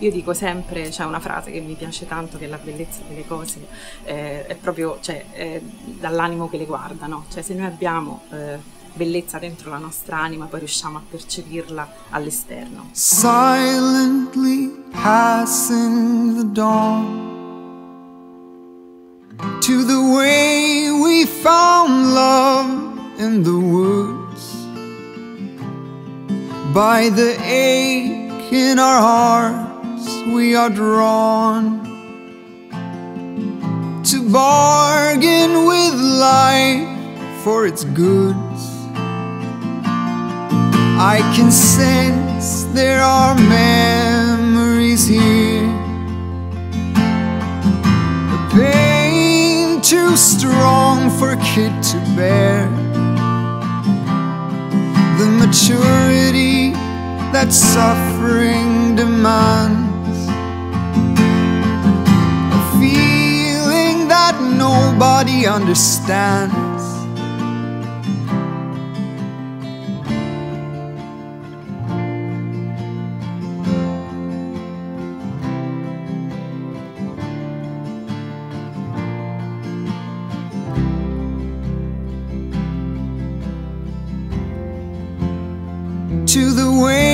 Io dico sempre, c'è una frase che mi piace tanto, che la bellezza delle cose è proprio dall'animo che le guarda, no? Cioè, se noi abbiamo bellezza dentro la nostra anima, poi riusciamo a percepirla all'esterno. Silently passing the dawn to the way we found love in the woods, by the ache in our hearts we are drawn to bargain with life for its goods. I can sense there are memories here, the pain too strong for a kid to bear, the maturity that suffering demands, a feeling that nobody understands. To the way